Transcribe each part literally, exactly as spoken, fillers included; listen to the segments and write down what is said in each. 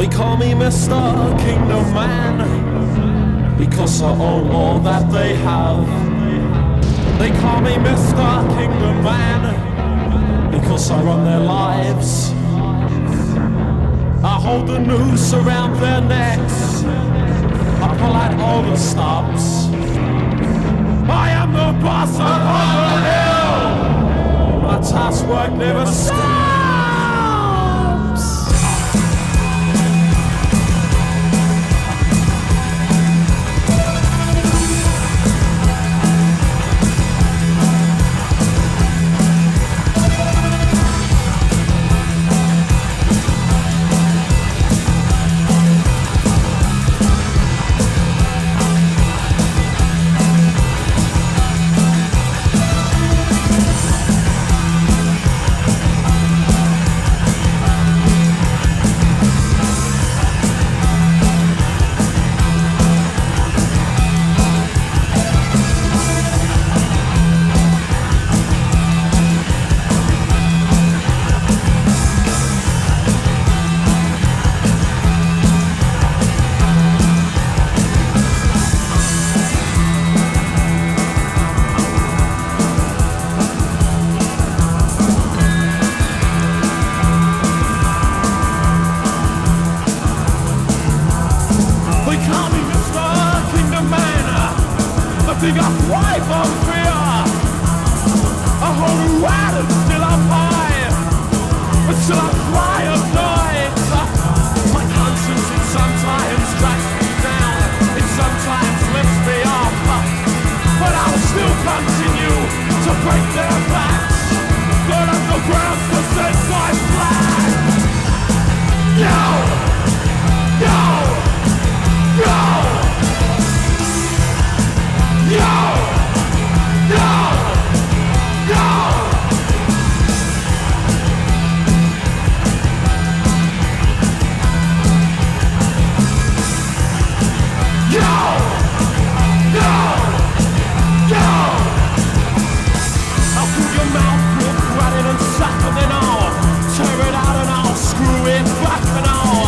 They call me Mister Kingdom Man, because I own all that they have. They call me Mister Kingdom Man, because I run their lives. I hold the noose around their necks, I pull out all the stops. I am the boss of all the hill, my task work never stops. They got pride for fear. I hold you out until I'm high, until I fly of noise. My conscience, it sometimes drags me down, it sometimes lifts me up, but I'll still continue to break their backs. Burn up the ground to send my flag. No, no, no. Back and all.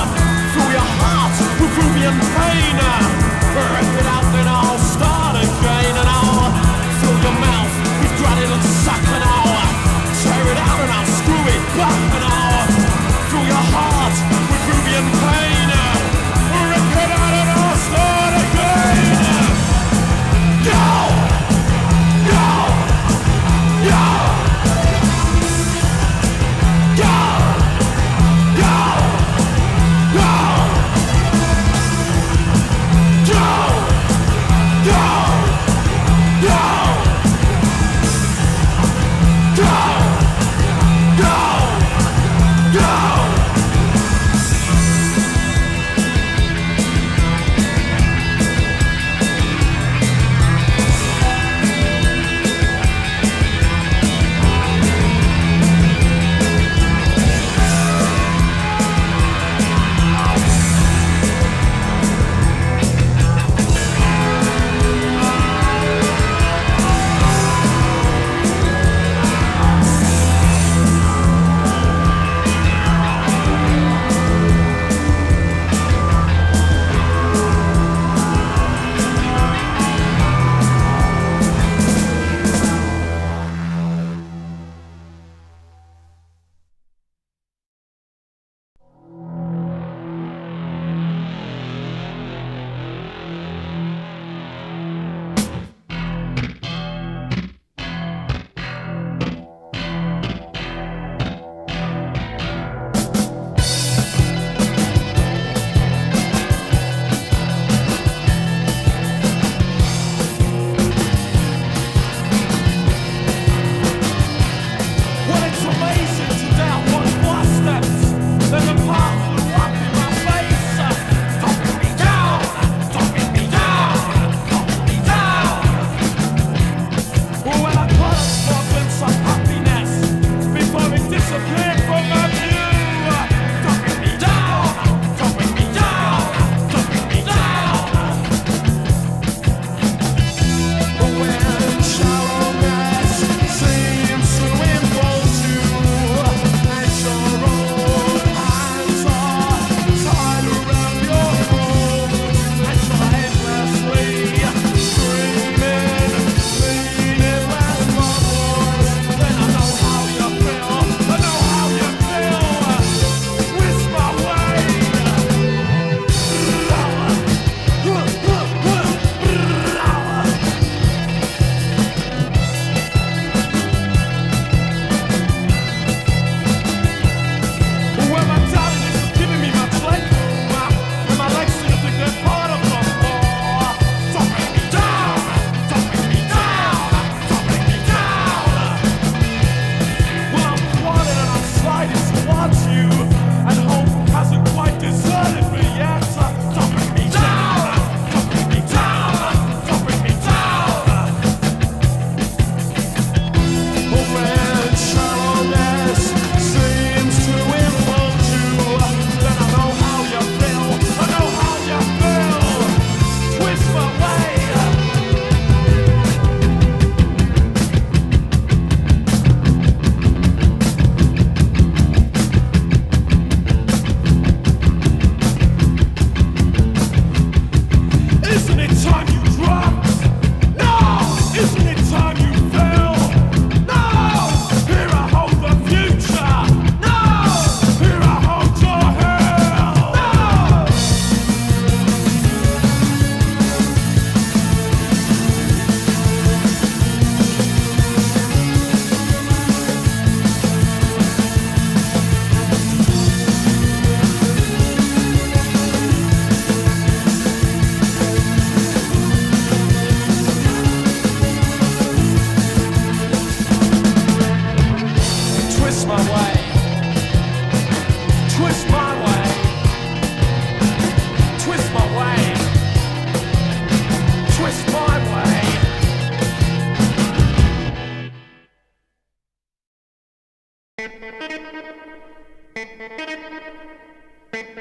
Your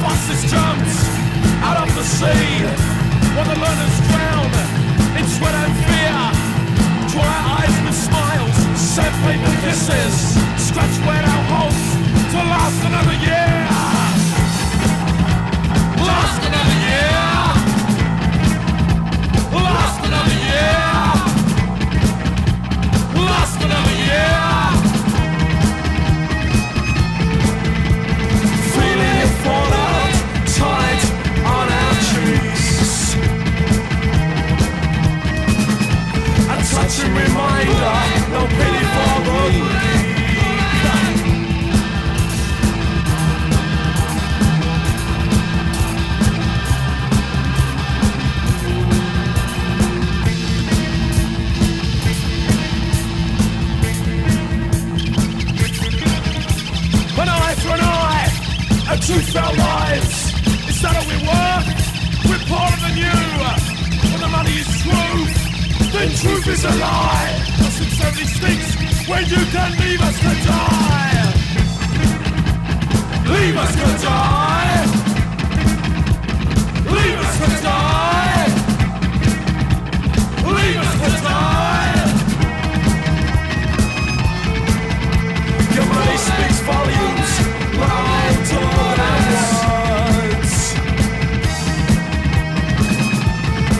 fastest jumps out of the sea, while the learners drown in sweat and fear. Dry eyes with smiles, sandpaper kisses, scratch where our hopes to last another year. Last another year. Last another year. Last another year. Feeling it falling out, tight on our cheeks. A touching reminder, no pity for the an eye for an eye, a tooth for our lives. Is that all we were? We're poorer than you. When the money is truth, then truth is a lie. That's what so many stinks when you can leave us to die. Leave us to die. Leave us to die. Leave us to die. Your money speaks volumes, lies torn and words.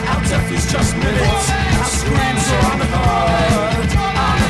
Our death is just minutes, our screams are unheard, unheard.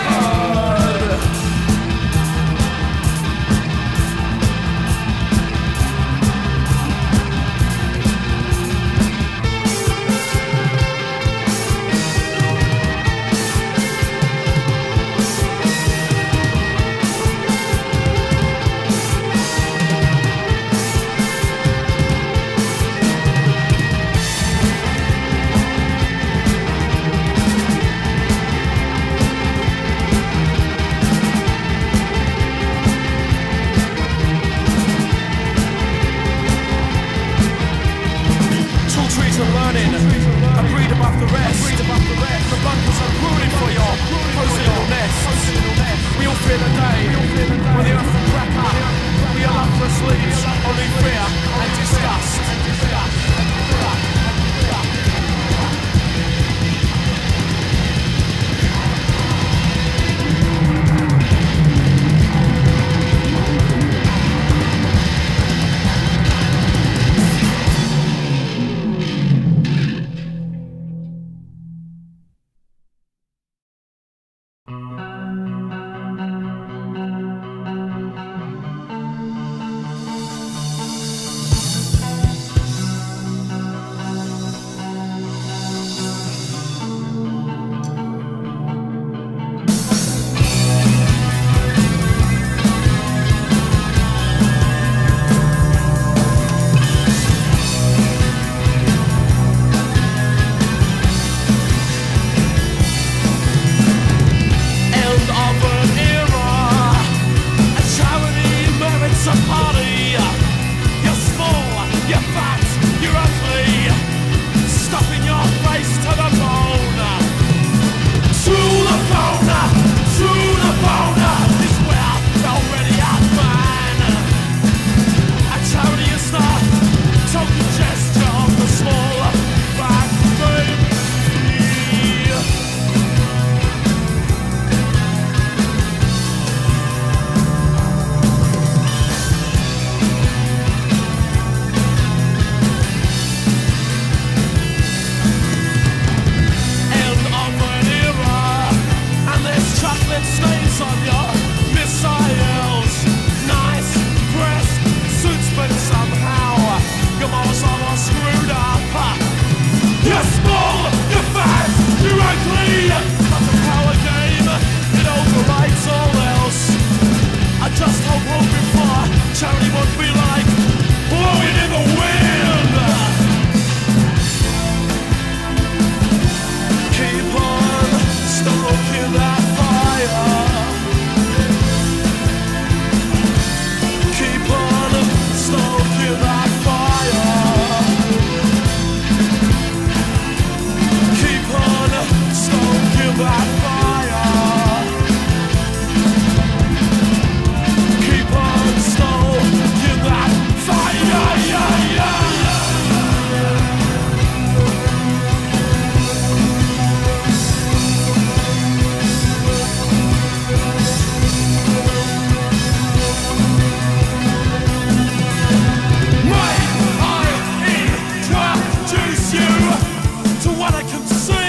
Keep I can see.